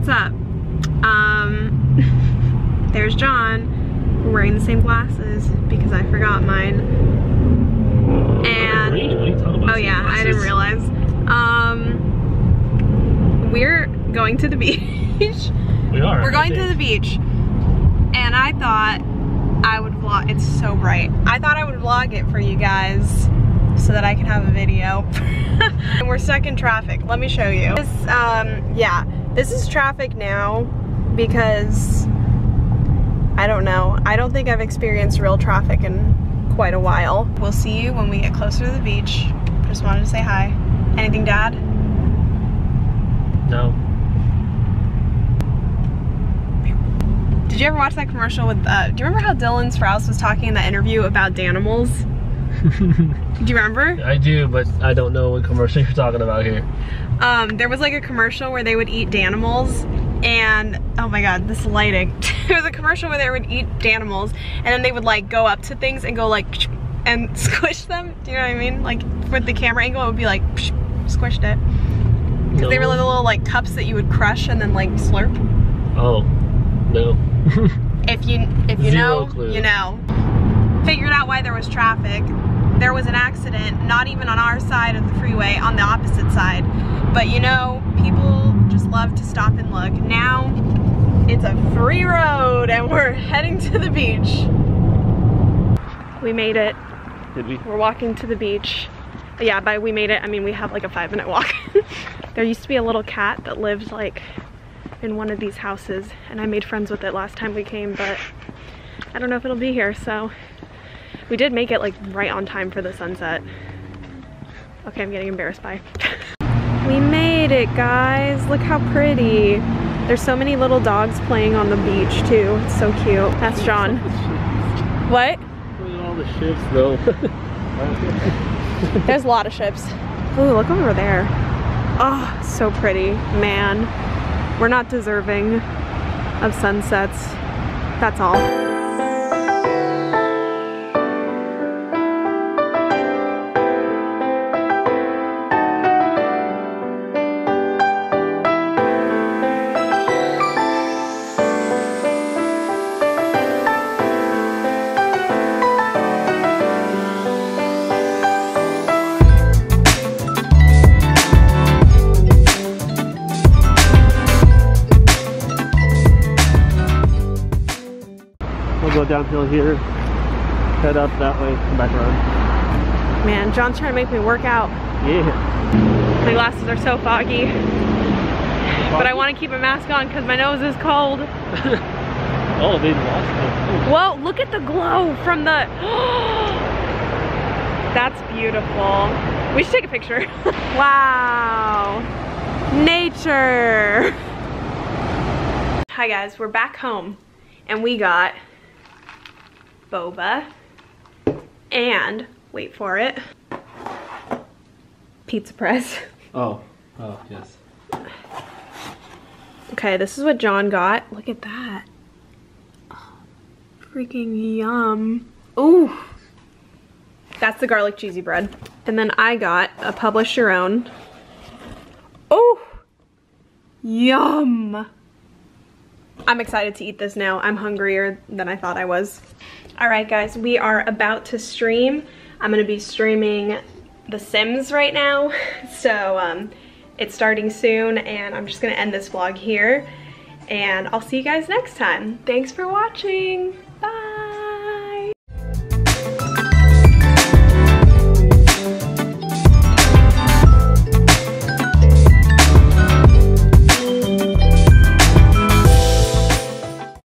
what's up? There's John. We're wearing the same glasses because I forgot mine. And oh yeah, I didn't realize. We're going to the beach. We are. We're going to the beach. And I thought I would vlog. It's so bright. I thought I would vlog it for you guys so that I can have a video. And we're stuck in traffic. Let me show you. This, yeah, this is traffic now because I don't know. I don't think I've experienced real traffic in quite a while. We'll see you when we get closer to the beach. Just wanted to say hi. Anything, Dad? No. Did you ever watch that commercial with, do you remember how Dylan Sprouse was talking in that interview about Danimals? Do you remember? I do, but I don't know what commercial you're talking about here. There was like a commercial where they would eat Danimals, and oh my god, this lighting. There was a commercial where they would eat Danimals, and then they would like go up to things and go like, and squish them. Do you know what I mean? Like with the camera angle, it would be like, squished it. No. They were like little like cups that you would crush and then like slurp. Oh, no. If you know, you know. Figured out why there was traffic. There was an accident, not even on our side of the freeway, on the opposite side. But you know, people just love to stop and look. Now, it's a free road and we're heading to the beach. We made it. Did we? We're walking to the beach. Yeah, by we made it, I mean we have like a 5-minute walk. There used to be a little cat that lived like in one of these houses, and I made friends with it last time we came, but I don't know if it'll be here, so we did make it like right on time for the sunset. Okay, I'm getting embarrassed. Bye. We made it, guys. Look how pretty. There's so many little dogs playing on the beach too. It's so cute. That's John. What? Look at all the ships though. There's a lot of ships. Ooh, look over there. Oh, so pretty, man. We're not deserving of sunsets. That's all. Downhill here, head up that way, come back around. Man, John's trying to make me work out. Yeah. My glasses are so foggy. But I want to keep a mask on because my nose is cold. Oh, they lost it. Whoa, look at the glow from the... That's beautiful. We should take a picture. Wow. Nature. Hi guys, we're back home and we got boba and, wait for it, Pizza Press. Oh, yes. Okay, this is what John got. Look at that. Oh, freaking yum. Ooh, that's the garlic cheesy bread. And then I got a Publish Your Own. Oh, yum. I'm excited to eat this now. I'm hungrier than I thought I was. All right, guys, we are about to stream. I'm gonna be streaming The Sims right now. So it's starting soon, and I'm just gonna end this vlog here. And I'll see you guys next time. Thanks for watching.